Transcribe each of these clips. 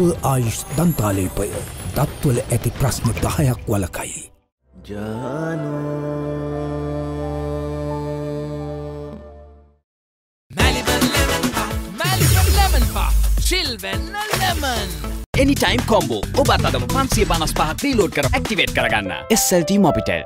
Diva Ayush Danthalipaya තත්වල ඇති ප්‍රශ්න 10ක් වළකයි. Anytime combo. ඔබත් අදම 555ක් රීලෝඩ් කර ඇක්ටිවේට් කරගන්න. SLT Mobitel.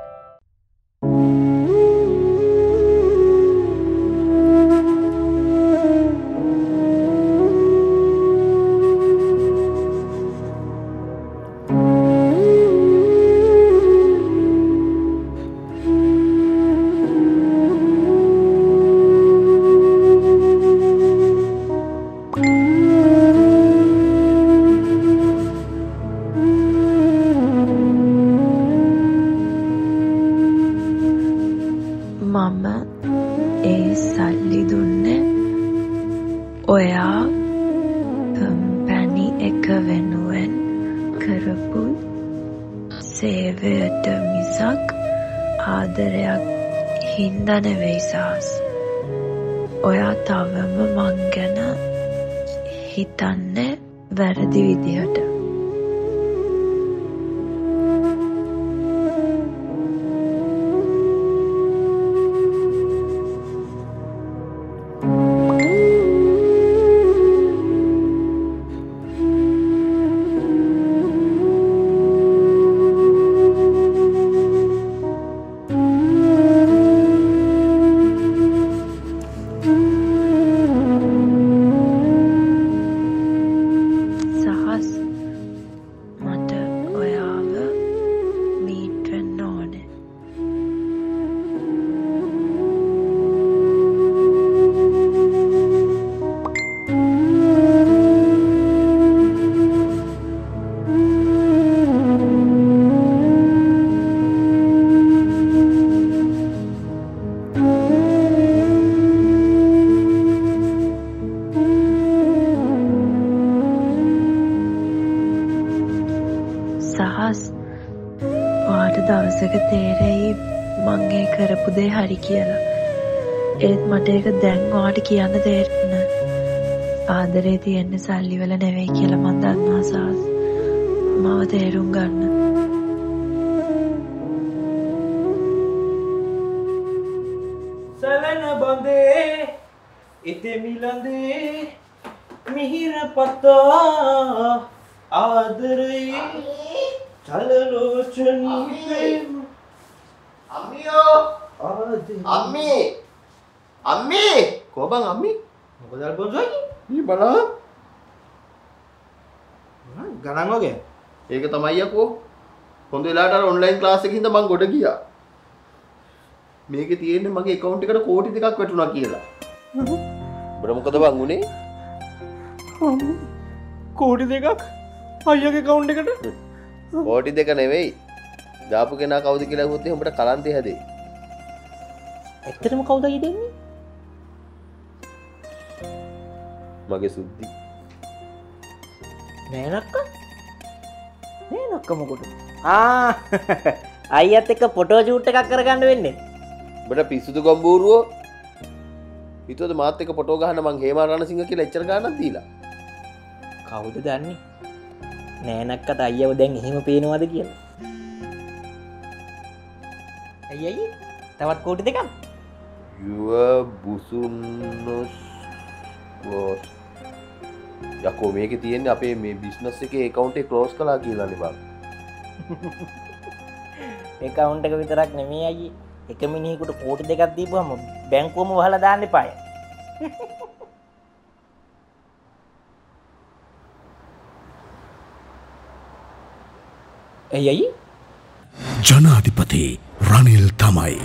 කියන්න දෙන්න ආදරේ තියෙන සල්ලි වල නෙවෙයි කියලා මම දන්නවා සාස් මම තේරුම් ගන්න සලන බඳේ ඉති මිලඳේ මිහිර පතා ආදරේ චලලෝචනී අම්මියෝ අම්මි අම්මි kok bang Ami? Mau jalan bonzo lagi? Ini balap. Nah, garang oke. Ya ke tamai aku. Kondo ilata online class එකකින් තමයි මං ගොඩ ගියා. මේකේ තියෙන්නේ මගේ account එකට කෝටි 2ක් වැටුණා කියලා. බර මොකද බං උනේ? කෝටි 2ක් අයියාගේ account එකට? කෝටි 2 නෙවෙයි. දාපු කෙනා කවුද කියලා අහුවොත් එහෙනම් උඹට කලන්තේ හැදේ. ඇත්තටම කවුද අයියා දෙන්නේ? මගේ සුද්ධි නෑනක්ක මොකට අයියත් එක්ක ෆොටෝ ෂූට් එකක් කරගන්න වෙන්නේ උඹට පිස්සුදු ගම්බූරුවෝ හිතුවද මාත් එක්ක ෆොටෝ ගහන්න මං හේමා රණසිංහ කියලා එච්චර ගානක් දීලා කවුද දන්නේ නෑනක්කට අයියව දැන් එහෙම පේනවද කියලා අයියයි තවත් කෝටි දෙකක් යුව බුසුම්නොස් යකෝ මේකේ තියෙන්නේ අපේ මේ බිස්නස් එකේ account එක ක්ලෝස් කළා කියලානේ බං. account එක විතරක් නෙමෙයි අයියේ. එක මිනිහෙකුට කෝටි දෙකක් දීපුවම බැංකුවම වහලා දාන්න එපාය. ඇයි අයියේ? ජනාධිපති රනිල් තමයි.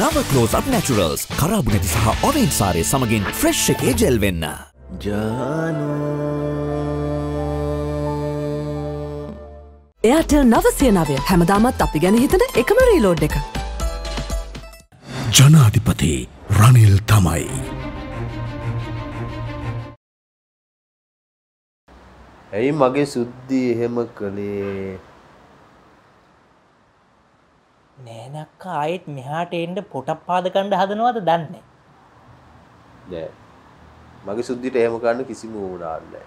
Nava Close Up Naturals kharabu nathi saha orange saree samagin fresh eke gel wenna jana Airtel 909 hamadamath api gane hitana ekama reload eka Janadhipathi Ranil Thamai Hey mage suddhi ehema kale නෑනක්ක ආයෙත් මෙහාට එන්න පොටක් පාද ගන්න හදනවද දන්නේ නෑ. මගේ සුද්ධියට එහෙම කරන්න කිසිම උවමනාවක් නැහැ.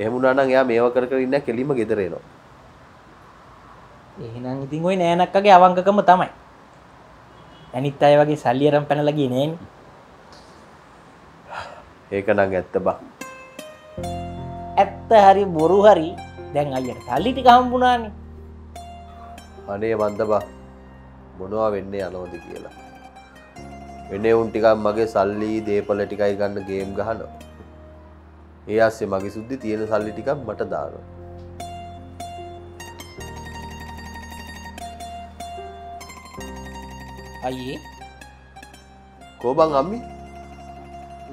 එහෙම වුණා නම් එයා මේවා කර කර ඉන්න කෙලිම ගෙදර එනවා. එහෙනම් ඉතින් ওই නෑනක්කගේ අවංගකම තමයි. අනිත් අය වගේ සල්ලි අරන් පැනලා ගියේ නෑනේ. ඒක නම් ඇත්ත බා. ඇත්ත හරි බොරු හරි දැන් අයියට සල්ලි ටික හම්බුණානේ. අනේ වන්ද බා. මොනවා වෙන්නේ අනවද කියලා. වෙන්නේ උන් ටිකක් මගේ සල්ලි දීපල ටිකයි ගන්න ගේම් ගහනවා. ඒ ASCII මගේ සුද්ධි තියෙන සල්ලි ටිකක් මට දානවා. අයියේ කොබන් අම්මි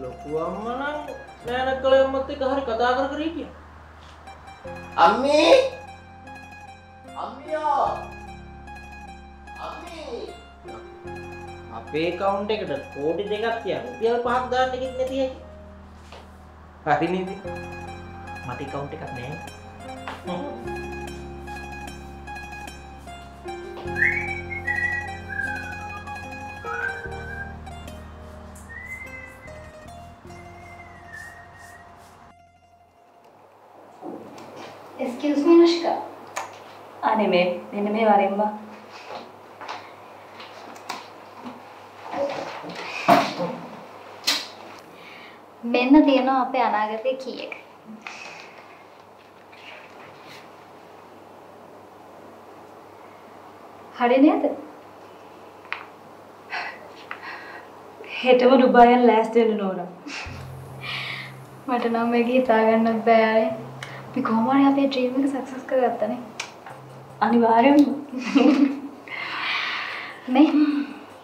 ලොකු අම්මා නම් නෑනකලේ අම්මත් එක්ක හරි කතා කර කර හිටියා. අම්මි අම්මියා අපේ account එකට කෝටි 2ක් තියන රුපියල් 5ක් දාන්න කිව්වෙත් නැති හැටි. හරි නේද? මට account එකක් නැහැ. Excuse me Anushka. අනේ මේ මෙන්න මේ වරෙම්බා මෙන්න තියෙනවා අපේ අනාගතයේ කී එක. හරි නේද? හෙටම ඩුබායෙන් ලෑස්ති වෙන්න ඕන. මට නම් මේක හිතා ගන්නත් බෑ ආයේ. අපි කොහොම හරි අපේ ඩ්‍රීම් එක සක්සස් කරගත්තනේ. අනිවාර්යයෙන්ම. මේ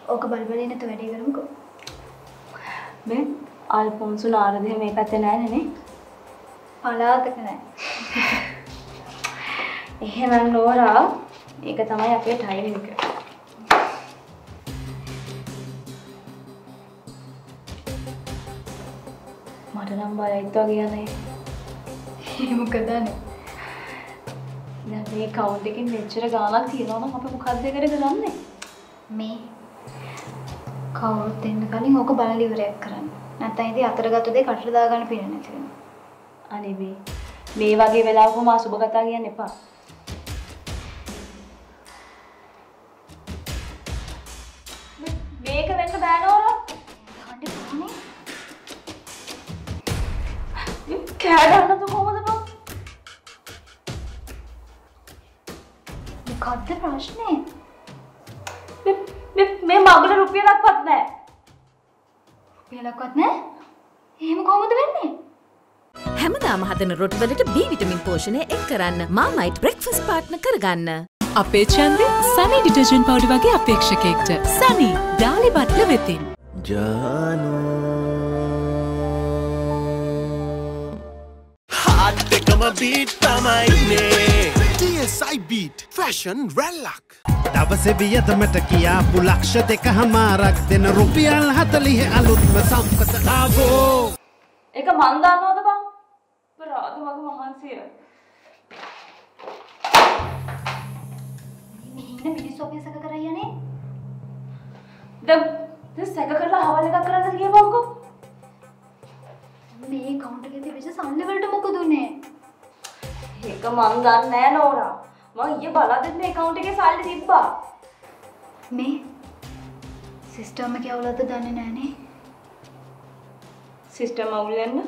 ඕක බලබල ඉන්නත වැඩේ කරමුකෝ. මේ අල්ෆොන්සු නාරදේ මේ පැත්තේ නැහැ නේ. පලාතක නැහැ. එහෙනම් නෝරා ඒක තමයි අපේ ටයිම් එක. මට නම් බයයිත් වගේ යන්නේ. ඒක මොකද අනේ. දැන් මේ account එකෙන් මෙච්චර ගාණක් තියනවා නම් අපි මොකද්ද ඒකට කරන්නේ? මේ account දෙන්න කලින් ඕක බලලා ඉවරයක් කරන්න. නැත්නම් ඉතින් අතරගත දෙය කටට දාගන්න පින නැති වෙනවා. අනේ මේ මේ වගේ වෙලාවක මා සුබ කතා කියන්න එපා. මේක වෙන්න බෑ නෝරා. ගන්න ඕනේ. ඉත කෑගන්නද කොහොමද බං? මොකද්ද ප්‍රශ්නේ? මේ මගුල රුපියලක්වත් නැහැ. ලක්වත් නෑ. එහෙම කොහොමද වෙන්නේ? හැමදාම හදන රොටි වලට B විටමින් පෝෂණය එක් කරන්න Marmite breakfast partner කරගන්න. අපේ ඡන්දේ Sunny detergent powder වගේ අපේක්ෂකයෙක්ට. Sunny ඩාලි බට්ල වෙතින්. ජානෝ. හට් එකම බීට් තමයිනේ. TSI beat fashion relax. දවසේ වියදමට කියාපු ලක්ෂ දෙක හමාරක් දෙන රුපියල් 40 අලුත්ම සම්පත ආවෝ. ඒක මන් දන්නවද බං? පරාද වගේ මහන්සිය. මේ ඉන්න මිනිස්සු ඔපිස් එක කරා යන්නේ. දැන් සැක කරලා හවල් එකක් කරන්න ගියවම්කෝ. මේ account එකේදී විශේෂ සම්ලි වලට මොකද උනේ? ඒක මන් දන්නේ නෑ නෝරා. මම ඊයේ බලද්දි මේ account එකේ සල්ලි තිබ්බා. මේ system එකේ අවුලක්ද දන්නේ නැහනේ. system අවුල් වෙන්න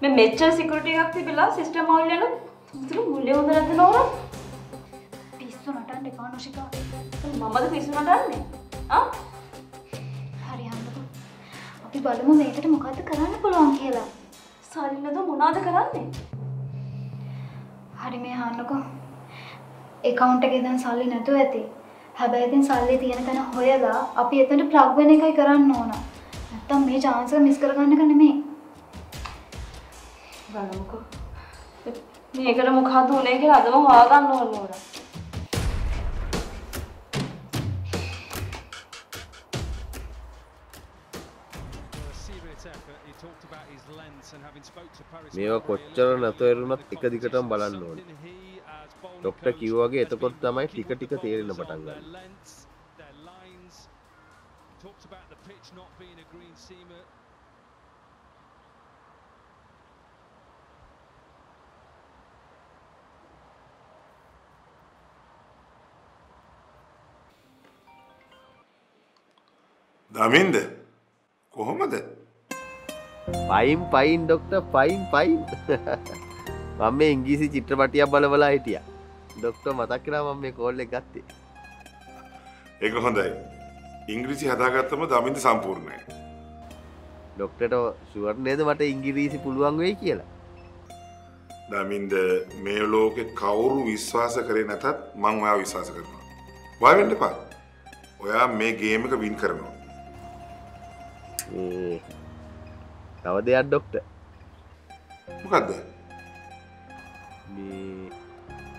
මම මෙච්චර security එකක් තිබිලා system අවුල් වෙන උතුරු මුල්ලේ හොඳ නැද්ද නෝරා? පිස්සු නටන්න එපා නොෂිකා. මමද පිස්සු නටන්නේ? ආ? හරි අම්මෝ. අපි බලමු මේකට මොකද්ද කරන්න පුළුවන් කියලා. සල්ලි නේද මොනවද කරන්නේ? හරි මේ අහන්නකෝ. account එකේ දැන් සල්ලි නැතුව ඇති. හැබැයි දැන් සල්ලි තියෙන තැන හොයලා අපි එතනට ප්ලග් වෙන එකයි කරන්න ඕන. නැත්තම් මේ chance එක මිස් කරගන්න එක නෙමෙයි. බලමුකෝ. මේකට මොකද උනේ කියලා අදම හොයාගන්න ඕන නෝන. මේවා කොච්චර නැතර වුණත් එක දිගටම බලන්න ඕනේ. ડોક્ટર කිව්ව වගේ එතකොට තමයි ටික ටික තේරෙන්න පටන් ගන්නේ. Damiinde, kohomad? Fine, doctor, fine. Mama English චිත්‍රපටියක් බලවලා හිටියා. Doctor මතක් කරා මම මේ කෝල් එක ගත්තේ. ඒක හොඳයි. ඉංග්‍රීසි හදාගත්තම දමින්ද සම්පූර්ණයි. ડોක්ටරට ෂුවර් නේද මට ඉංග්‍රීසි පුළුවන් වෙයි කියලා? දමින්ද මේ ලෝකේ කවුරු විශ්වාස කරේ නැතත් මම ඔයාව විශ්වාස කරනවා. වය වෙන්න එපා. ඔයා මේ ගේම් එක වින් කරනවා. තව දෙයක් ડોක්ටර්. මොකද්ද?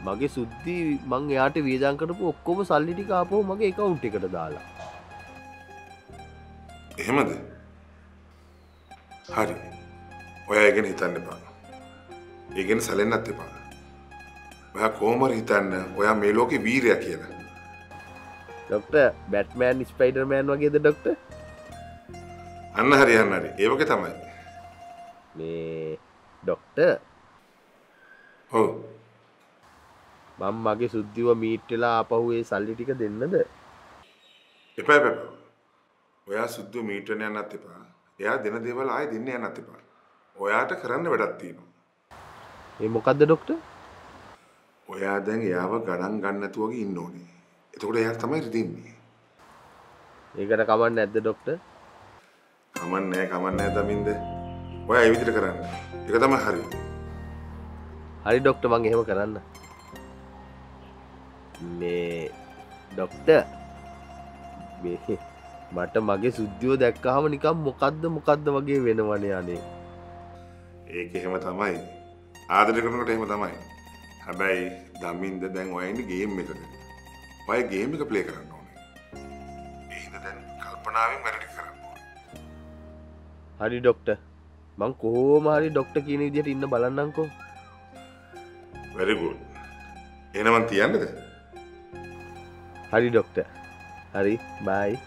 මගේ සුද්ධි මං එයාට වියදම් කරපු ඔක්කොම සල්ලි ටික ආපහු මගේ account එකට දාලා. එහෙමද? හරි. ඔයා ඒක ගැන හිතන්න එපා. ඒක ගැන සැලෙන්නත් එපා. ඔයා කොහොම හරි හිතන්න ඔයා මේ ලෝකේ වීරයා කියලා. ડોක්ටර් බැට්මෑන් ස්පයිඩර්මෑන් වගේද ડોක්ටර්? අන්න හරි ඒ වගේ තමයි. මේ ડોක්ටර් ඔව් මම මගේ සුද්ධිව මීට් වෙලා ආපහු ඒ සල්ලි ටික දෙන්නද? එපා. ඔයා සුද්ධිව මීට් වෙන්න යන්නත් එපා. එයා දෙන දේවල් ආයෙ දෙන්න යන්නත් එපා. ඔයාට කරන්න වැඩක් තියෙනවා. මේ මොකද්ද ડોක්ටර්? ඔයා දැන් එයාව ගණන් ගන්න නැතුව වගේ ඉන්න ඕනේ. එතකොට එයා තමයි රිදින්නේ. ඒකට කමක් නැද්ද ડોක්ටර්? කමක් නැහැ දමින්ද. ඔයා ඒ විදිහට කරන්න. ඒක තමයි හරිය. හරි ડોක්ටර් මම එහෙම කරන්න. මේ ડોක්ටර් මේ මට මගේ සුද්ධිය දැක්කහම නිකන් මොකද්ද වගේ වෙනවනේ අනේ. ඒක එහෙම තමයි. ආදර කරනකොට එහෙම තමයි. හැබැයි දමින්ද දැන් ඔය ඉන්නේ ගේම් එකද. ඔය ගේම් එක ප්ලේ කරන්න ඕනේ. එහෙනම් දැන් කල්පනාවෙන් වැඩ ටික කරන්න ඕනේ. හරි ડોක්ටර්. මං කොහොම හරි ડોක්ටර් කියන විදිහට ඉන්න බලන්නම්කෝ. Very good. එහෙනම් මං තියන්නද? Hari dokter, hari, bye.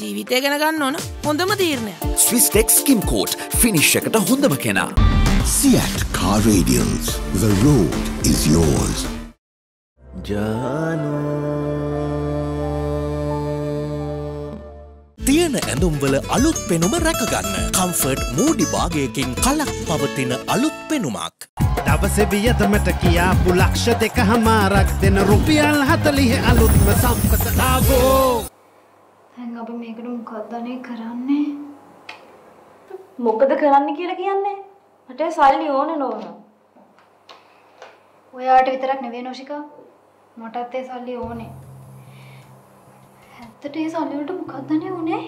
ජීවිතය ගැන ගන්න ඕන හොඳම තීරණය. Swiss Tech Skim Coat finish එකට හොඳම කෙනා. Seat Car Radials. The road is yours. තියන ඇඳුම්වල අලුත් පෙනුම රැකගන්න. කම්ෆර්ට් මූඩි භාගයකින් කලක් පවතින අලුත් පෙනුමක්. දවසේ වියදමට කියාපු ලක්ෂ 2.5ක් දෙන රුපියල් 40 අලුත්ම සම්පත ආවෝ. දැන් අපි මේකට මොකක්දනේ කරන්නේ? මොකද කරන්න කියලා කියන්නේ? මට සල්ලි ඕන නෝන. ඔයාට විතරක් නෙවෙයි නෝෂිකා. මටත් ඒ සල්ලි ඕනේ. ඇත්තට ඒ සල්ලි වලට මොකක්දනේ උනේ?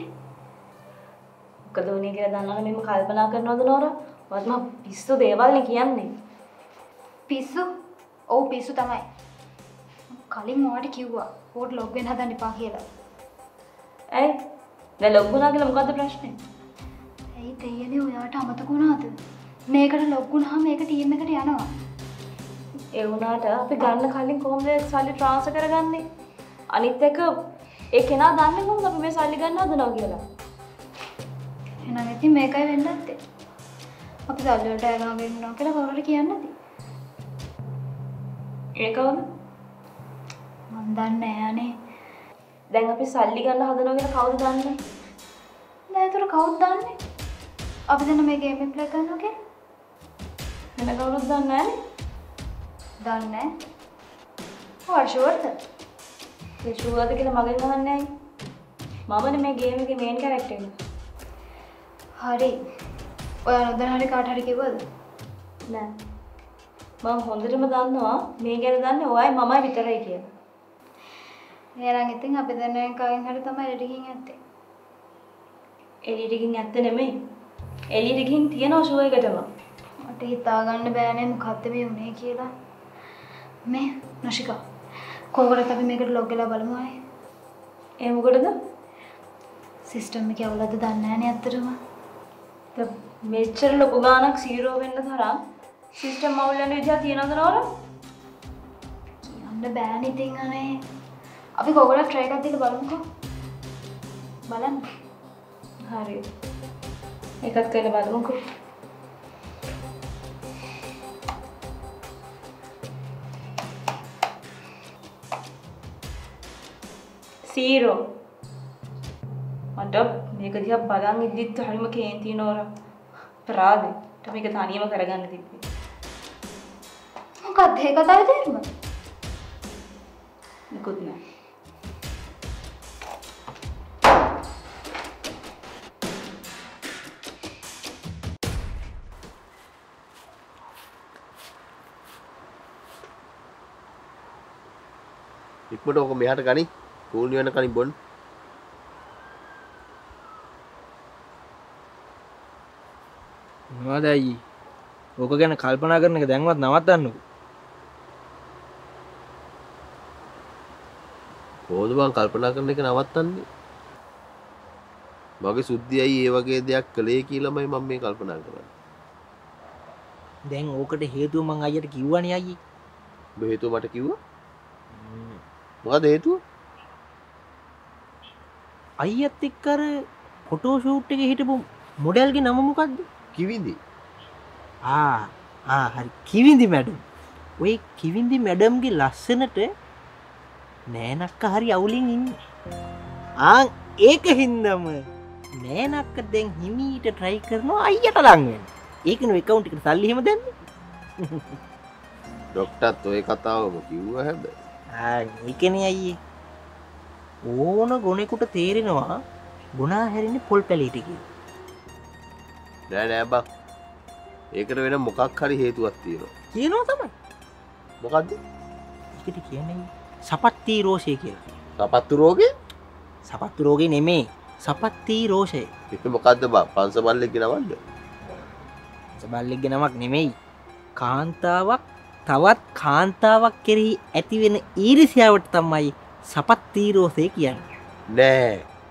මොකද උනේ කියලා දන්නවද මෙහෙම කල්පනා කරනවද නෝරා? ඔයත් මම පිස්සු දේවල් නේ කියන්නේ. පිස්සු? ඔව් පිස්සු තමයි. කලින් ඔයාට කිව්වා පොඩ් ලොග් වෙන්න හදන්න එපා කියලා. ඇයි? දැන් ලොග් වුණා කියලා මොකද්ද ප්‍රශ්නේ? ඇයි තේයනේ ඔයාට අමතක වුණාද? මේකට ලොග් වුණාම මේක ටීම් එකට යනවා. ඒ වුණාට අපි ගන්න කලින් කොහොමද සල්ලි ට්‍රාන්ස්ෆර් කරගන්නේ? අනිත් එක ඒ කෙනා දන්නේ කොහොමද අපි මේ සල්ලි ගන්න හදනවා කියලා? එහෙනම් ඉතින් මේකයි වෙන්න ඇත්තේ. අපි සල්ලි වලට යනවා වෙන්නවා කියලා කවුරුට කියන්නේ නැති. ඒකවද? මන් දන්නේ නෑනේ. දැන් අපි සල්ලි ගන්න හදනවා කියලා කවුද දන්නේ? නෑ ඒතර කවුද දන්නේ? අපි දැන් මේ ගේම් එක ප්ලේ කරනවා කියලා. වෙන කවුරුත් දන්නේ නෑනේ. දන්නේ නැහැ. ඒ ෂුවර්ද කියලා මගෙන් අහන්නේ ඇයි? මමනේ මේ ගේම් එකේ මේන් කැරක්ටර් එක. හරි. ඔයා නොදන්න හරි කාට හරි කිව්වද? නෑ. මම හොඳටම දන්නවා මේ ගැන දන්නේ ඔයයි මමයි විතරයි කියලා. එහෙනම් ඉතින් අපි දැන් කවෙන් හරි තමයි එඩිටින් ඇත්තේ. එඩිටින් ඇත්ත නෙමෙයි. එඩිටින් තියනවා ෂෝ එකටම. මට හිතා ගන්න බෑනේ මොකද්ද මේ උනේ කියලා. මේ නෂිකා කොහොමද අපි මේකට ලොග් වෙලා බලමු ආයේ. ඒ මොකටද? සිස්ටම් එකේ අවුලක්ද දන්නේ නැහැ නේ අතරම. මෙච්චර ලොකු ගානක් 0 වෙන්න තරම් සිස්ටම් අවුල් යන විදිහ තියනවද නෝර? කියන්න බෑනේ ඉතින් අනේ. අපි කොහොමද ට්‍රයි එකක් දීලා බලමුකෝ. मला ना अरे एकाच केलं बाद मग सीरो मतलब मैं कभी आप बादाम इतनी थाली में खेन थी और पराद तो मैं कथानिया में करेगा नहीं थी कथे कथा देर में गुड नाइट इकमटो को मेहट कानी कूल निवन कानी बोन මොනවද අයියේ ඕක ගැන කල්පනා කරන එක දැන්වත් නවත්තන්නකෝ කොහොමද මං කල්පනා කරන එක නවත්තන්නේ මගේ සුද්ධි අයියේ ඒ වගේ දෙයක් කළේ කියලාමයි මම මේ කල්පනා කරන්නේ දැන් ඕකට හේතුව මං අයියට කිව්වනේ අයියේ ඔබ හේතුව මට කිව්වා මොකද හේතුව අයියත් එක්ක අර ෆොටෝ ෂූට් එකේ හිටපු මොඩල්ගේ නම මොකද්ද किविंदी हाँ हाँ हर किविंदी मैडम वही किविंदी मैडम की लक्षण टे नैना का हरी आउलिंग आंग एक हिंदम नैना का देंग हिमी इटे ट्राई करना आइया टलांगे एक नो एकाउंट कर साली हिम दें डॉक्टर तो एक आताओ क्यों है बे हाँ एक नहीं आइए वो ना गोने कुटे तेरे ना वहाँ गुना हरी ने पोल पैलेटी की නෑ නෑ බක් ඒකට වෙන මොකක් හරි හේතුවක් තියෙනවා කියනවා තමයි මොකද්ද ඒකට කියන්නේ සපත්ති රෝෂය කියලා සපත්තු රෝගේ නෙමෙයි සපත්ති රෝෂය ඒක මොකද්ද බං පංශබල්ලෙක්ගේ නමක්ද පංශබල්ලෙක්ගේ නමක් නෙමෙයි කාන්තාවක් තවත් කාන්තාවක් කෙරෙහි ඇති වෙන ඊර්ෂ්‍යාවට තමයි සපත්ති රෝෂය කියන්නේ නෑ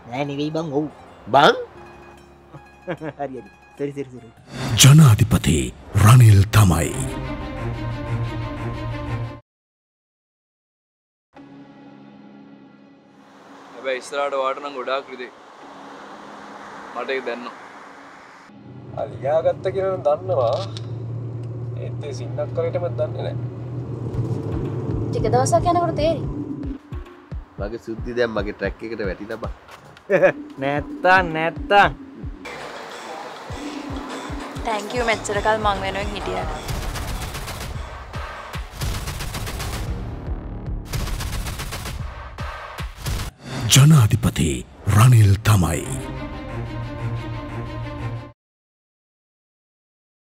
නෑ නෙවෙයි බං ඔව් බං හරි හරි जनाधिपति රනිල් තමයි හැබැයි ඉස්සරහට වාට නම් ගොඩාක් රිදෙයි මට ඒක දැනෙනවා අලියා ගත්ත කියලා නම් දන්නවා ඒත් ඒ සින්නක් කරේටම දන්නේ නැහැ ටික දවසක් යනකොට තේරි මගේ සුද්ධි දැන් මගේ ට්‍රැක් එකට වැටිලා බා නැත්තම් Thank you मेच्चर काल मांग में नोएंग हिटिया। जनाधिपति रनिल तमाई